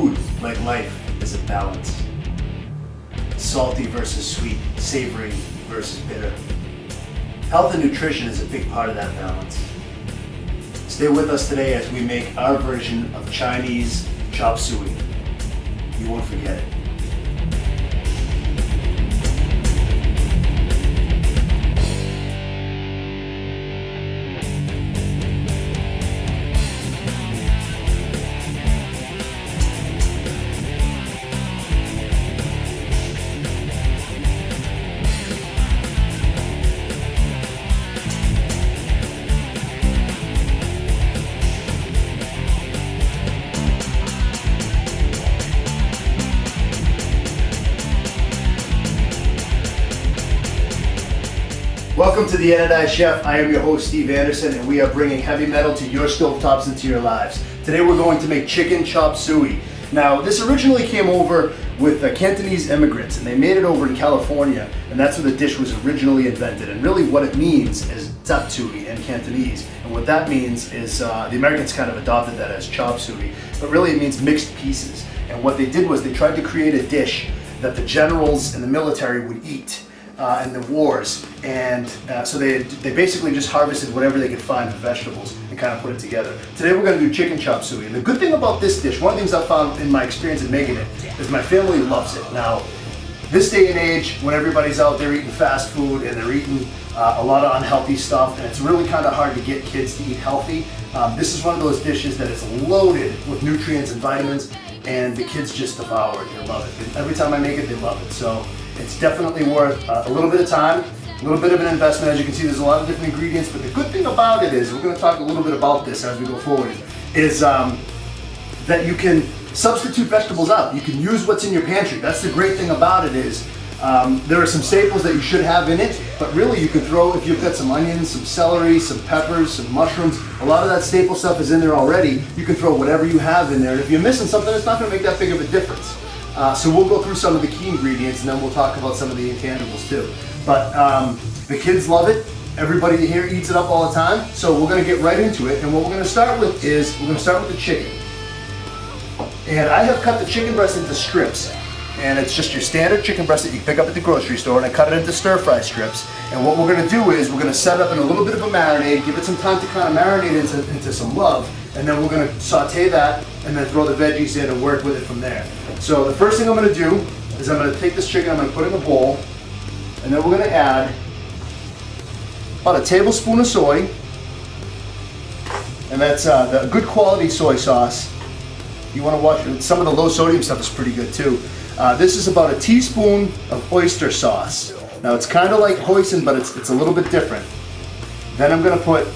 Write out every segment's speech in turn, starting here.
Food, like life, is a balance. Salty versus sweet, savory versus bitter. Health and nutrition is a big part of that balance. Stay with us today as we make our version of Chinese chop suey. You won't forget it. Welcome to the Anodized Chef. I am your host, Steve Anderson, and we are bringing heavy metal to your stovetops and to your lives. Today we're going to make chicken chop suey. Now, this originally came over with Cantonese immigrants, and they made it over in California, and that's where the dish was originally invented. And really what it means is tatsui in Cantonese. And what that means is the Americans kind of adopted that as chop suey, but really it means mixed pieces. And what they did was they tried to create a dish that the generals and the military would eat. And the wars, and so they basically just harvested whatever they could find with vegetables and kind of put it together. Today we're going to do chicken chop suey. And the good thing about this dish, one of the things I found in my experience in making it, is my family loves it. Now, this day and age, when everybody's out there eating fast food and they're eating a lot of unhealthy stuff, and it's really kind of hard to get kids to eat healthy, this is one of those dishes that is loaded with nutrients and vitamins, and the kids just devour it. They love it. Every time I make it, they love it. So it's definitely worth a little bit of time, a little bit of an investment. As you can see, there's a lot of different ingredients, but the good thing about it is, we're going to talk a little bit about this as we go forward, is that you can substitute vegetables out. You can use what's in your pantry. That's the great thing about it is, there are some staples that you should have in it, but really you can throw, if you've got some onions, some celery, some peppers, some mushrooms, a lot of that staple stuff is in there already. You can throw whatever you have in there. And if you're missing something, it's not going to make that big of a difference. So we'll go through some of the key ingredients, and then we'll talk about some of the intangibles too. But the kids love it. Everybody here eats it up all the time. So we're going to get right into it. And what we're going to start with is, we're going to start with the chicken. And I have cut the chicken breast into strips. And it's just your standard chicken breast that you pick up at the grocery store, and I cut it into stir-fry strips. And what we're going to do is, we're going to set up in a little bit of a marinade, give it some time to kind of marinate into some love, and then we're going to saute that, and then throw the veggies in and work with it from there. So the first thing I'm going to do is, I'm going to take this chicken, I'm going to put it in a bowl, and then we're going to add about a tablespoon of soy, and that's the good quality soy sauce. You want to watch, some of the low sodium stuff is pretty good too. This is about a teaspoon of oyster sauce. Now it's kind of like hoisin, but it's a little bit different. Then I'm gonna put,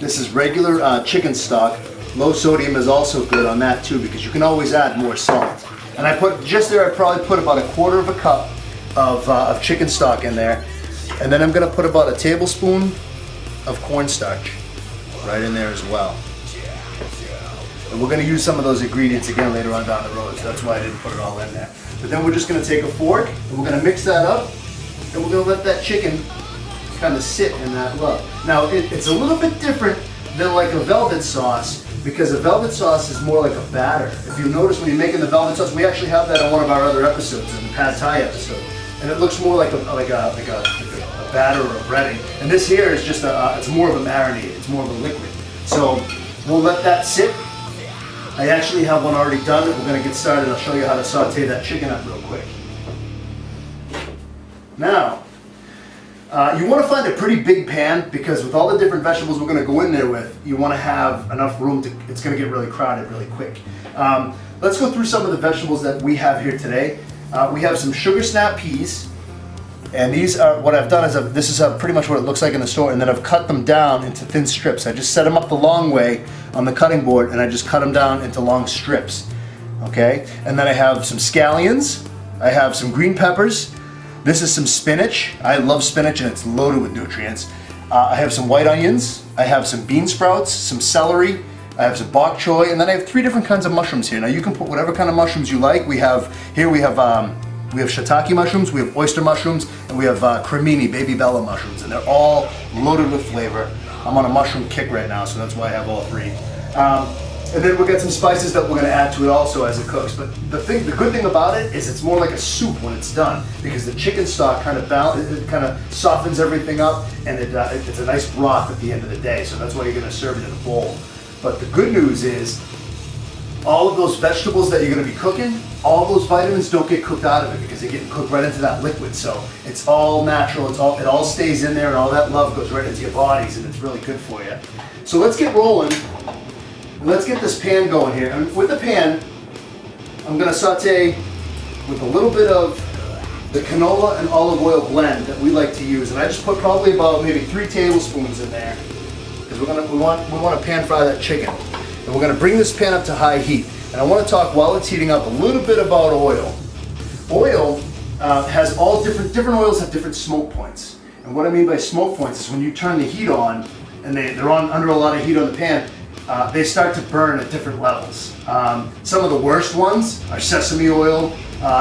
this is regular chicken stock. Low sodium is also good on that too, because you can always add more salt. And I put, just there I probably put about a quarter of a cup of chicken stock in there. And then I'm gonna put about a tablespoon of cornstarch right in there as well. And we're going to use some of those ingredients again later on down the road, so that's why I didn't put it all in there. But then we're just going to take a fork, and we're going to mix that up, and we're going to let that chicken kind of sit in that love. Now, it's a little bit different than like a velvet sauce, because a velvet sauce is more like a batter. If you notice, when you're making the velvet sauce, we actually have that on one of our other episodes, in the pad thai episode, and it looks more like a batter or a breading. And this here is just it's more of a marinade, it's more of a liquid. So we'll let that sit. I actually have one already done that we're going to get started. I'll show you how to saute that chicken up real quick. Now, you want to find a pretty big pan, because with all the different vegetables we're going to go in there with, you want to have enough room to, it's going to get really crowded really quick. Let's go through some of the vegetables that we have here today. We have some sugar snap peas. And these are, what I've done is, this is pretty much what it looks like in the store, and then I've cut them down into thin strips. I just set them up the long way on the cutting board, and I just cut them down into long strips, okay? And then I have some scallions, I have some green peppers, this is some spinach, I love spinach and it's loaded with nutrients. I have some white onions, I have some bean sprouts, some celery, I have some bok choy, and then I have three different kinds of mushrooms here. Now you can put whatever kind of mushrooms you like. We have, here we have shiitake mushrooms, we have oyster mushrooms, and we have cremini, baby bella mushrooms, and they're all loaded with flavor. I'm on a mushroom kick right now, so that's why I have all three. And then we'll get some spices that we're going to add to it also as it cooks. But the good thing about it is it's more like a soup when it's done, because the chicken stock kind of softens everything up, and it's a nice broth at the end of the day. So that's why you're going to serve it in a bowl. But the good news is, all of those vegetables that you're going to be cooking, all those vitamins don't get cooked out of it because they're getting cooked right into that liquid. So it's all natural. It all stays in there, and all that love goes right into your bodies, and it's really good for you. So let's get rolling. Let's get this pan going here. And with the pan, I'm going to saute with a little bit of the canola and olive oil blend that we like to use. And I just put probably about maybe 3 tablespoons in there, because we want to pan fry that chicken. And we're going to bring this pan up to high heat. And I want to talk while it's heating up a little bit about oil. Oil has all different oils have different smoke points. And what I mean by smoke points is when you turn the heat on, and they're on under a lot of heat on the pan, they start to burn at different levels. Some of the worst ones are sesame oil.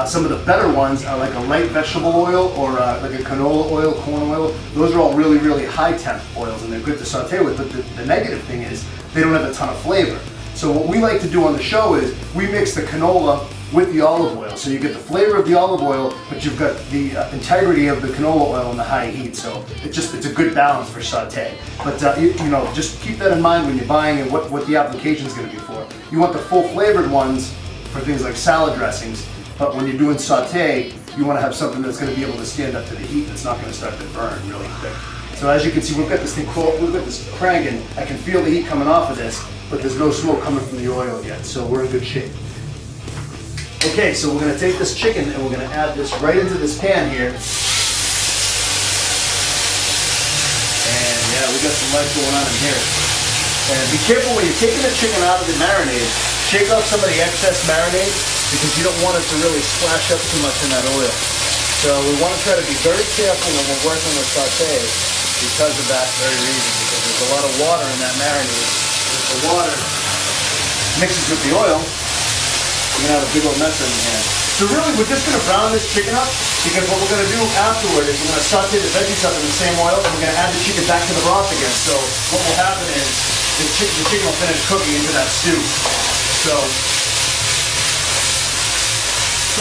Some of the better ones are like a light vegetable oil or like a canola oil, corn oil. Those are all really, really high temp oils, and they're good to saute with, but the negative thing is they don't have a ton of flavor. So what we like to do on the show is we mix the canola with the olive oil. So you get the flavor of the olive oil, but you've got the integrity of the canola oil in the high heat. So it's a good balance for sauté. But you know, just keep that in mind when you're buying and what the application is going to be for. You want the full flavored ones for things like salad dressings. But when you're doing sauté, you want to have something that's going to be able to stand up to the heat, that's not going to start to burn really quick. So as you can see, we've got this thing cranking. I can feel the heat coming off of this, but there's no smoke coming from the oil yet. So we're in good shape. Okay, so we're going to take this chicken and we're going to add this right into this pan here. And yeah, we got some life going on in here. And be careful when you're taking the chicken out of the marinade, shake off some of the excess marinade, because you don't want it to really splash up too much in that oil. So we want to try to be very careful when we're working with sauté because of that very reason, because there's a lot of water in that marinade. If the water mixes with the oil, we're going to have a big old mess in the hand. So really, we're just going to brown this chicken up, because what we're going to do afterward is we're going to saute the veggies up in the same oil, and we're going to add the chicken back to the broth again. So what will happen is the chicken will finish cooking into that stew. So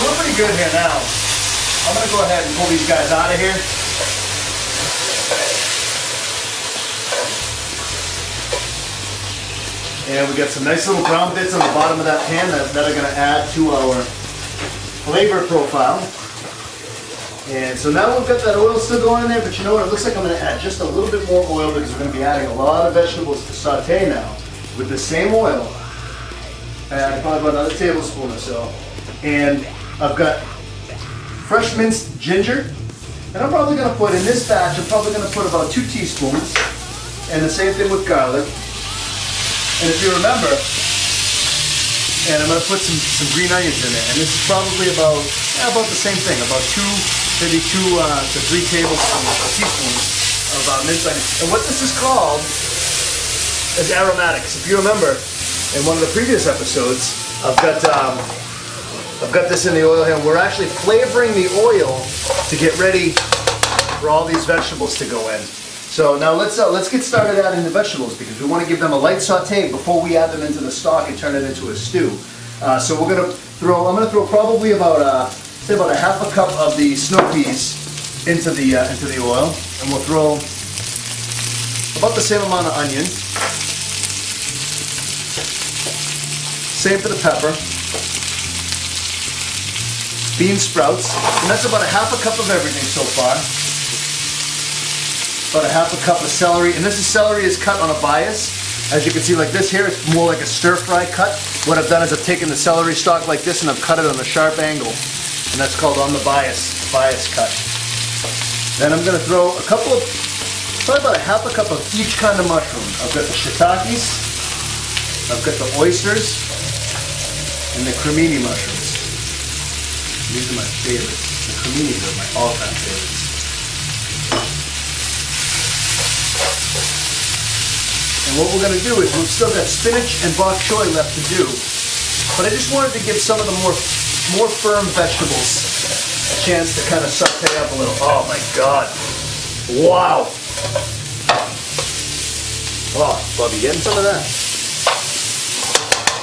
we're pretty good here now. I'm going to go ahead and pull these guys out of here. And we got some nice little brown bits on the bottom of that pan that are going to add to our flavor profile. And so now we've got that oil still going in there, but you know what? It looks like I'm going to add just a little bit more oil, because we're going to be adding a lot of vegetables to sauté now with the same oil. I add probably about another tablespoon or so. And I've got fresh minced ginger. And I'm probably going to put, in this batch, I'm probably going to put about 2 teaspoons. And the same thing with garlic. And if you remember, and I'm going to put some green onions in there, and this is probably about the same thing, about 2 to 3 teaspoons of minced onions. And what this is called is aromatics. If you remember, in one of the previous episodes, I've got this in the oil here. We're actually flavoring the oil to get ready for all these vegetables to go in. So now let's get started adding the vegetables, because we want to give them a light sauté before we add them into the stock and turn it into a stew. So we're going to throw, I'm going to throw probably about say about 1/2 cup of the snow peas into the oil, and we'll throw about the same amount of onion. Same for the pepper. Bean sprouts, and that's about 1/2 cup of everything so far. About 1/2 cup of celery, and celery is cut on a bias. As you can see, like this here, it's more like a stir-fry cut. What I've done is I've taken the celery stalk like this, and I've cut it on a sharp angle, and that's called on the bias cut. Then I'm going to throw a couple of, probably about 1/2 cup of each kind of mushroom. I've got the shiitakes, I've got the oysters, and the cremini mushrooms. These are my favorites. The creminis are my all-time favorites. And what we're going to do is, we've still got spinach and bok choy left to do, but I just wanted to give some of the more firm vegetables a chance to kind of saute up a little. Oh my God. Wow. Oh, Bubby, getting some of that.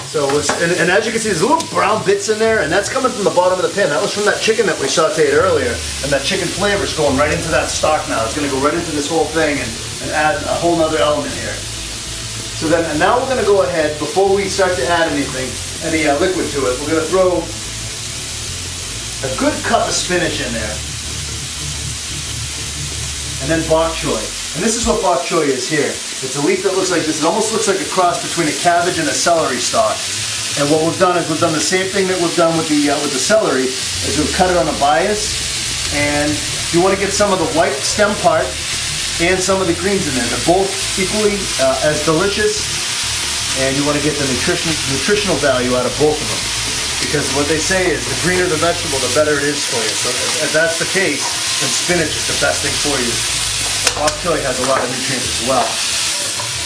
So it's, and as you can see, there's little brown bits in there, and that's coming from the bottom of the pan. That was from that chicken that we sauteed earlier, and that chicken flavor is going right into that stock now. It's going to go right into this whole thing and add a whole nother element here. So then, and now we're going to go ahead, before we start to add anything, any liquid to it, we're going to throw a good cup of spinach in there. And then bok choy. And this is what bok choy is here. It's a leaf that looks like this. It almost looks like a cross between a cabbage and a celery stalk. And what we've done is we've done the same thing that we've done with the celery, is we've cut it on a bias. And you want to get some of the white stem part and some of the greens in there. They're both equally as delicious, and you want to get the nutritional value out of both of them. Because what they say is the greener the vegetable, the better it is for you. So if that's the case, then spinach is the best thing for you. Bok choy has a lot of nutrients as well.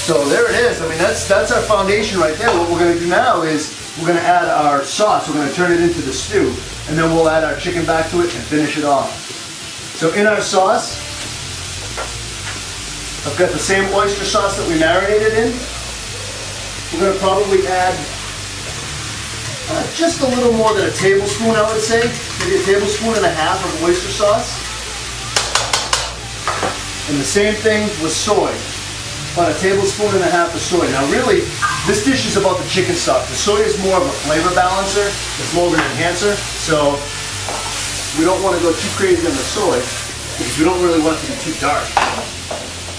So there it is. I mean, that's our foundation right there. What we're going to do now is we're going to add our sauce. We're going to turn it into the stew, and then we'll add our chicken back to it and finish it off. So in our sauce, I've got the same oyster sauce that we marinated in. We're going to probably add just a little more than a tablespoon, I would say. Maybe a tablespoon and a half of oyster sauce. And the same thing with soy. About a tablespoon and a half of soy. Now really, this dish is about the chicken stock. The soy is more of a flavor balancer. It's more of an enhancer. So we don't want to go too crazy on the soy, because we don't really want it to be too dark.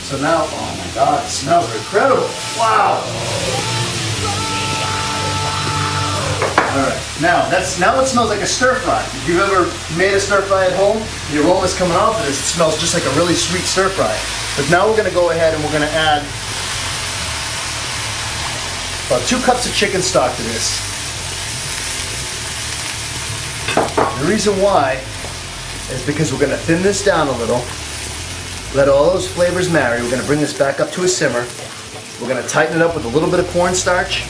So now, oh my God, it smells incredible. Wow. Alright, now it smells like a stir fry. If you've ever made a stir fry at home, the aroma's coming off of this, it smells just like a really sweet stir fry. But now we're going to go ahead and we're going to add about 2 cups of chicken stock to this. The reason why is because we're going to thin this down a little, let all those flavors marry. We're going to bring this back up to a simmer. We're going to tighten it up with a little bit of cornstarch.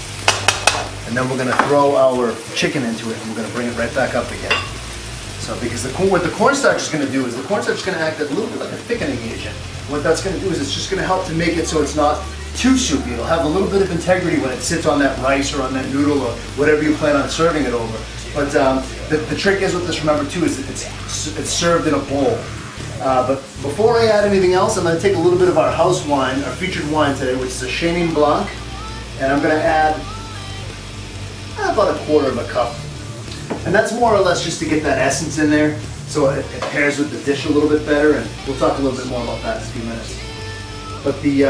And then we're going to throw our chicken into it, and we're going to bring it right back up again. So because what the cornstarch is going to do is the cornstarch is going to act a little bit like a thickening agent. What that's going to do is it's just going to help to make it so it's not too soupy. It'll have a little bit of integrity when it sits on that rice or on that noodle or whatever you plan on serving it over. But the trick is with this, remember too, is that it's served in a bowl. But before I add anything else, I'm going to take a little bit of our house wine, our featured wine today, which is a Chenin Blanc, and I'm going to add about 1/4 cup. And that's more or less just to get that essence in there so it pairs with the dish a little bit better, and we'll talk a little bit more about that in a few minutes. But the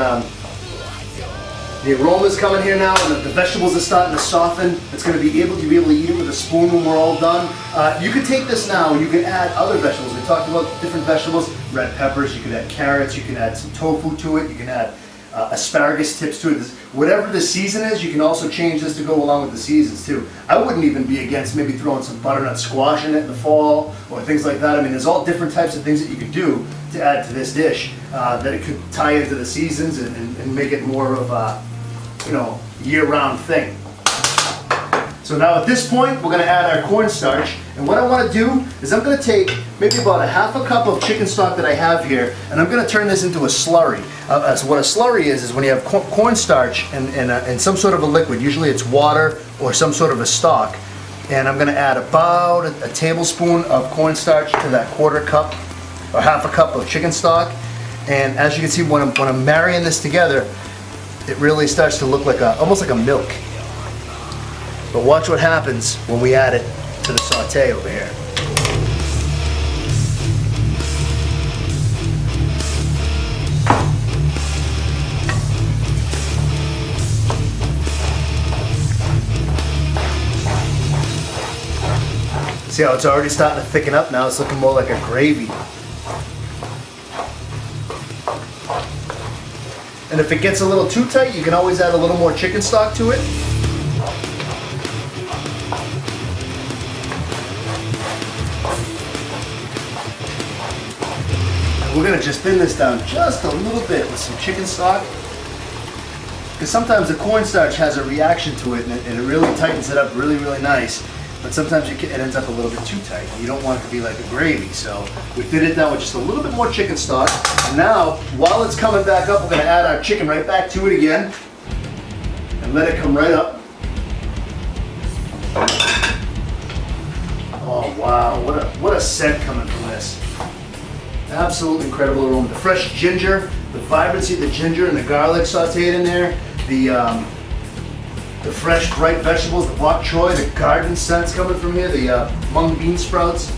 aroma's coming here now, and the vegetables are starting to soften. It's going to be able to eat it with a spoon when we're all done. You can take this now and you can add other vegetables. We talked about different vegetables, red peppers, you can add carrots, you can add some tofu to it, you can add asparagus tips to it. Whatever the season is, you can also change this to go along with the seasons too. I wouldn't even be against maybe throwing some butternut squash in it in the fall or things like that. I mean, there's all different types of things that you can do to add to this dish that it could tie into the seasons and make it more of a, you know, year-round thing. So now at this point, we're going to add our cornstarch, and what I want to do is I'm going to take maybe about 1/2 cup of chicken stock that I have here, and I'm going to turn this into a slurry. So what a slurry is when you have cornstarch and some sort of a liquid. Usually it's water or some sort of a stock, and I'm going to add about a tablespoon of cornstarch to that 1/4 cup or 1/2 cup of chicken stock. And as you can see, when I'm marrying this together, it really starts to look like almost like a milk. But watch what happens when we add it to the sauté over here. See how it's already starting to thicken up now? It's looking more like a gravy. And if it gets a little too tight, you can always add a little more chicken stock to it. We're going to just thin this down just a little bit with some chicken stock, because sometimes the cornstarch has a reaction to it and it really tightens it up really, really nice. But sometimes it ends up a little bit too tight. You don't want it to be like a gravy. So we thin it down with just a little bit more chicken stock. And now, while it's coming back up, we're going to add our chicken right back to it again and let it come right up. Oh wow, what a set coming from this. Absolutely incredible aroma. The fresh ginger, the vibrancy of the ginger and the garlic sauteed in there, the fresh bright vegetables, the bok choy, the garden scents coming from here, the mung bean sprouts.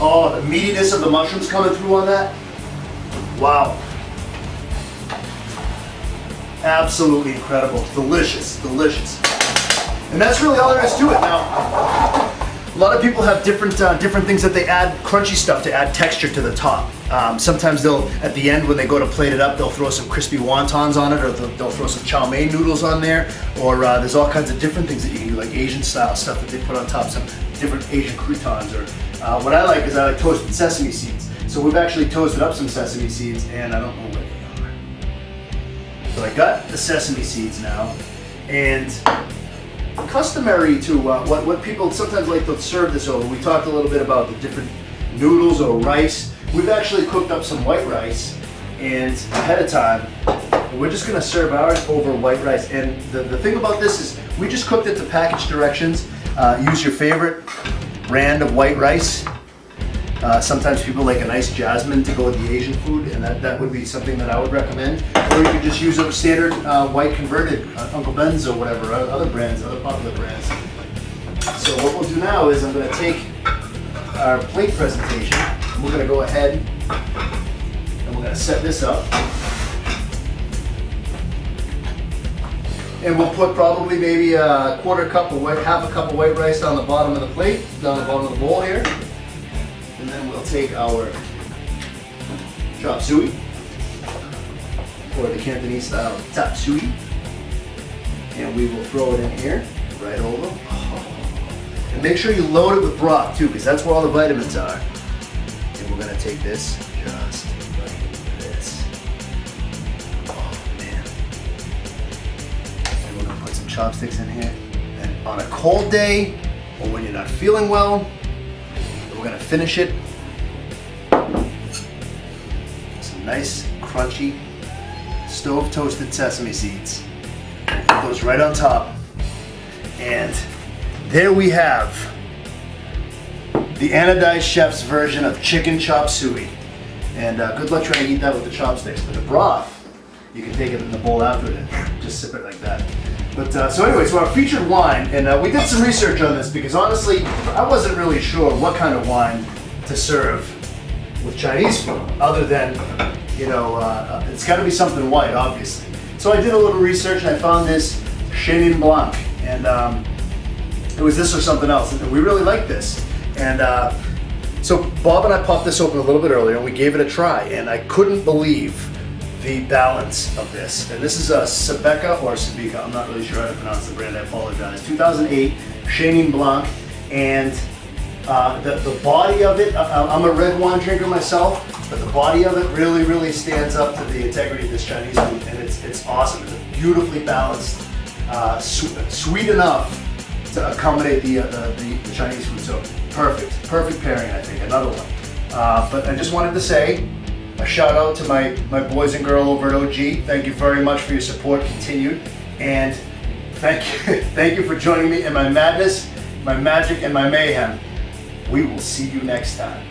Oh, the meatiness of the mushrooms coming through on that. Wow. Absolutely incredible. Delicious, delicious. And that's really all there is to it. Now, a lot of people have different things that they add, crunchy stuff to add texture to the top. Sometimes they'll, at the end when they go to plate it up, they'll throw some crispy wontons on it, or they'll throw some chow mein noodles on there, or there's all kinds of different things that you can do, like Asian style stuff that they put on top, some different Asian croutons, or what I like is I like toasted sesame seeds. So we've actually toasted up some sesame seeds, and I don't know where they are. So I got the sesame seeds now, and customary to what people sometimes like to serve this over. We talked a little bit about the different noodles or rice. We've actually cooked up some white rice and ahead of time. And we're just gonna serve ours over white rice. And the thing about this is we just cooked it to package directions. Use your favorite brand of white rice. Sometimes people like a nice jasmine to go with the Asian food, and that would be something that I would recommend. Or you could just use a standard white converted, Uncle Ben's or whatever, other brands, other popular brands. So what we'll do now is I'm going to take our plate presentation, and we're going to go ahead and we're going to set this up. And we'll put probably maybe a quarter cup of white, half a cup of white rice down the bottom of the plate, down the bottom of the bowl here. And then we'll take our chop suey, or the Cantonese style tap suey, and we will throw it in here, right over. Oh. And make sure you load it with broth too, because that's where all the vitamins are. And we're gonna take this, just like this. Oh man. And we're gonna put some chopsticks in here. And on a cold day, or when you're not feeling well, we're gonna finish it with some nice, crunchy, stove-toasted sesame seeds. Put those right on top. And there we have the Anodized Chef's version of chicken chop suey. And good luck trying to eat that with the chopsticks. But the broth, you can take it in the bowl after it and just sip it like that. But so anyway, so our featured wine, and we did some research on this because honestly, I wasn't really sure what kind of wine to serve with Chinese food, other than, you know, it's got to be something white, obviously. So I did a little research and I found this Chenin Blanc, and it was this or something else, and we really liked this. And so Bob and I popped this open a little bit earlier, and we gave it a try, and I couldn't believe the balance of this. And this is a Sebeka or Sebeka, I'm not really sure how to pronounce the brand, I apologize. 2008 Chenin Blanc, and the body of it, I'm a red wine drinker myself, but the body of it really, really stands up to the integrity of this Chinese food, and it's awesome. It's beautifully balanced, sweet enough to accommodate the Chinese food, so perfect pairing, I think, another one. But I just wanted to say, a shout out to my boys and girl over at OG. Thank you very much for your support continued. And thank you for joining me in my madness, my magic, and my mayhem. We will see you next time.